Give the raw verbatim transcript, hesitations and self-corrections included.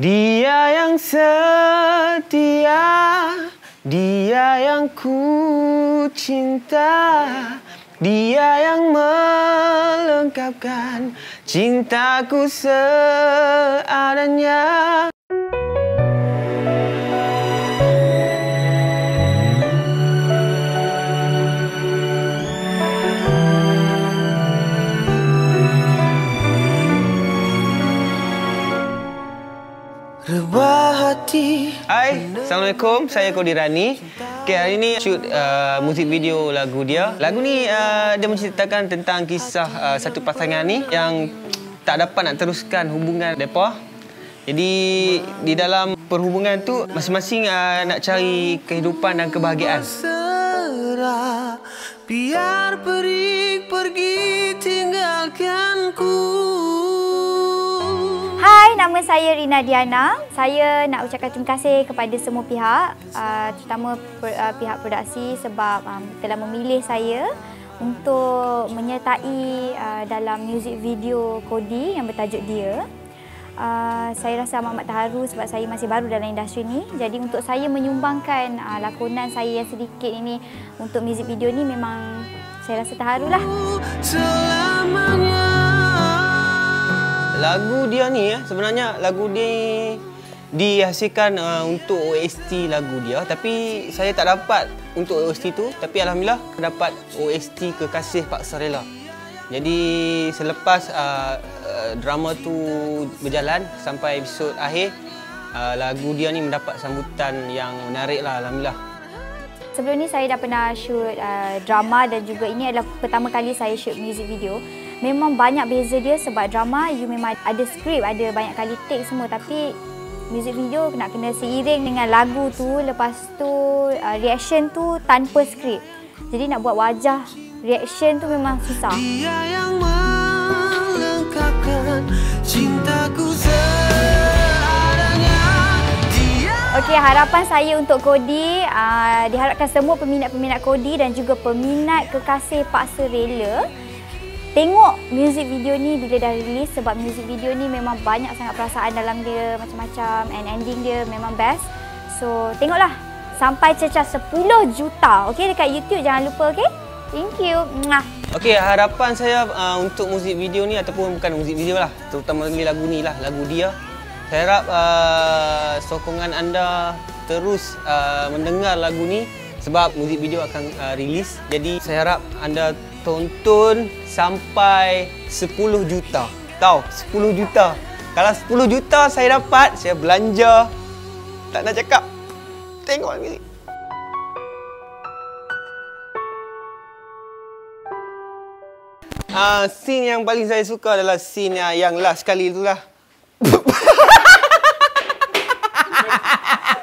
Dia yang setia, dia yang ku cinta, dia yang melengkapkan cintaku seadanya. Hai, Assalamualaikum. Saya Qody Rani. Okay, hari ini shoot uh, musik video lagu dia. Lagu ni uh, dia menceritakan tentang kisah uh, satu pasangan ni yang tak dapat nak teruskan hubungan mereka. Jadi di dalam perhubungan tu masing-masing uh, nak cari kehidupan dan kebahagiaan. Biar peri pergi tinggalkanku. Hai, nama saya Rina Diana. Saya nak ucapkan terima kasih kepada semua pihak, terutama pihak produksi sebab telah memilih saya untuk menyertai dalam muzik video Qody yang bertajuk Dia. Saya rasa amat-amat terharu sebab saya masih baru dalam industri ni. Jadi untuk saya menyumbangkan lakonan saya yang sedikit ini untuk muzik video ni, memang saya rasa terharu lah. Lagu dia ni sebenarnya lagu dia dihasilkan uh, untuk O S T lagu dia, tapi saya tak dapat untuk O S T tu, tapi alhamdulillah dapat O S T Kekasih Paksa Rela. Jadi selepas uh, uh, drama tu berjalan sampai episod akhir, uh, lagu dia ni mendapat sambutan yang menarik lah, alhamdulillah. Sebelum ni saya dah pernah shoot uh, drama dan juga ini adalah pertama kali saya shoot music video. Memang banyak beza dia sebab drama you memang ada skrip, ada banyak kali take semua, tapi music video nak kena seiring dengan lagu tu, lepas tu uh, reaction tu tanpa skrip. Jadi nak buat wajah reaction tu memang susah. Dia yang melengkapkan cintaku seadanya. Okey, harapan saya untuk Qody, uh, diharapkan semua peminat-peminat Qody dan juga peminat Kekasih Paksa Rela tengok muzik video ni bila dah rilis sebab muzik video ni memang banyak sangat perasaan dalam dia, macam-macam, and ending dia memang best. So tengoklah sampai cecah sepuluh juta. Okey, dekat YouTube, jangan lupa, okey? Thank you. Okey, harapan saya uh, untuk muzik video ni ataupun bukan muzik video lah, terutama lagu ni lah, lagu dia. Saya harap uh, sokongan anda terus uh, mendengar lagu ni sebab muzik video akan uh, rilis. Jadi saya harap anda tonton sampai sepuluh juta. Tahu, sepuluh juta. Kalau sepuluh juta saya dapat, saya belanja. Tak nak cakap. Tengok muzik. Ah, uh, scene yang paling saya suka adalah scene yang last sekali itulah. Ha ha ha ha!